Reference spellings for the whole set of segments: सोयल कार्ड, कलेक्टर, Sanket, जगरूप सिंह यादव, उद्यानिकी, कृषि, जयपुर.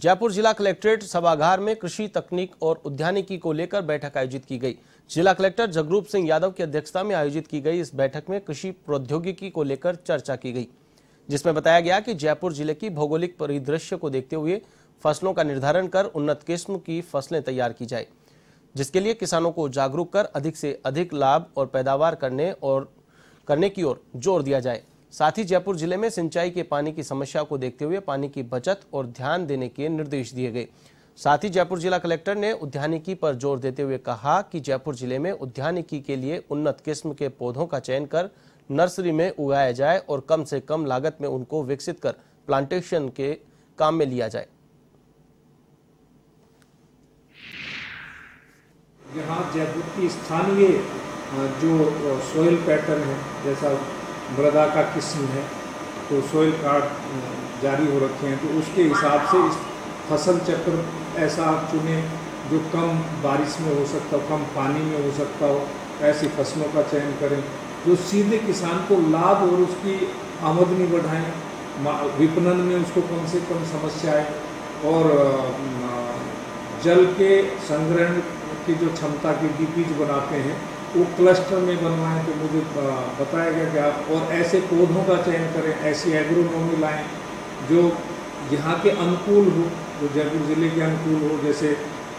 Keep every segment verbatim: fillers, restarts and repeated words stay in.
जयपुर जिला कलेक्ट्रेट सभागार में कृषि तकनीक और उद्यानिकी को लेकर बैठक आयोजित की गई। जिला कलेक्टर जगरूप सिंह यादव की अध्यक्षता में आयोजित की गई इस बैठक में कृषि प्रौद्योगिकी को लेकर चर्चा की गई, जिसमें बताया गया कि जयपुर जिले की भौगोलिक परिदृश्य को देखते हुए फसलों का निर्धारण कर उन्नत किस्म की फसलें तैयार की जाए, जिसके लिए किसानों को जागरूक कर अधिक से अधिक लाभ और पैदावार करने और करने की ओर जोर दिया जाए। साथ ही जयपुर जिले में सिंचाई के पानी की समस्या को देखते हुए पानी की बचत और ध्यान देने के निर्देश दिए गए। साथ ही जयपुर जिला कलेक्टर ने उद्यानिकी पर जोर देते हुए कहा कि जयपुर जिले में उद्यानिकी के लिए उन्नत किस्म के पौधों का चयन कर नर्सरी में उगाया जाए और कम से कम लागत में उनको विकसित कर प्लांटेशन के काम में लिया जाए। यहाँ जयपुर की स्थानीय जो सोयल पैटर्न है, जैसा मृदा का किस्म है, तो सोयल कार्ड जारी हो रखे हैं, तो उसके हिसाब से इस फसल चक्र ऐसा चुने जो कम बारिश में हो सकता हो, कम पानी में हो सकता हो, ऐसी फसलों का चयन करें जो सीधे किसान को लाभ और उसकी आमदनी बढ़ाएं, विपणन में उसको कम से कम समस्या आए और जल के संग्रहण की जो क्षमता की डीपीज बनाते हैं वो क्लस्टर में बनवाएं। तो मुझे बताया गया कि आप और ऐसे पौधों का चयन करें, ऐसी एग्रोनॉमी लाएं जो यहाँ के अनुकूल हो, जो जयपुर ज़िले के अनुकूल हो। जैसे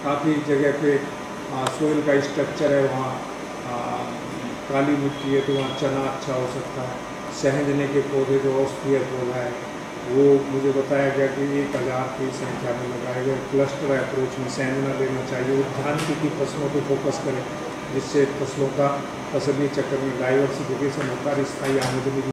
काफ़ी जगह पे सोयल का स्ट्रक्चर है, वहाँ काली मिट्टी है तो वहाँ चना अच्छा हो सकता है। सहजने के पौधे जो औषधीय पौधा है वो मुझे बताया गया कि एक हज़ार की संख्या में लगाया गया। क्लस्टर अप्रोच में सहजना देना चाहिए, उद्यानिकी की फसलों को फोकस करें जिससे फसलों का फसलीय चक्र में डाइवर्सिफिकेशन होता है, स्थायी आमदनी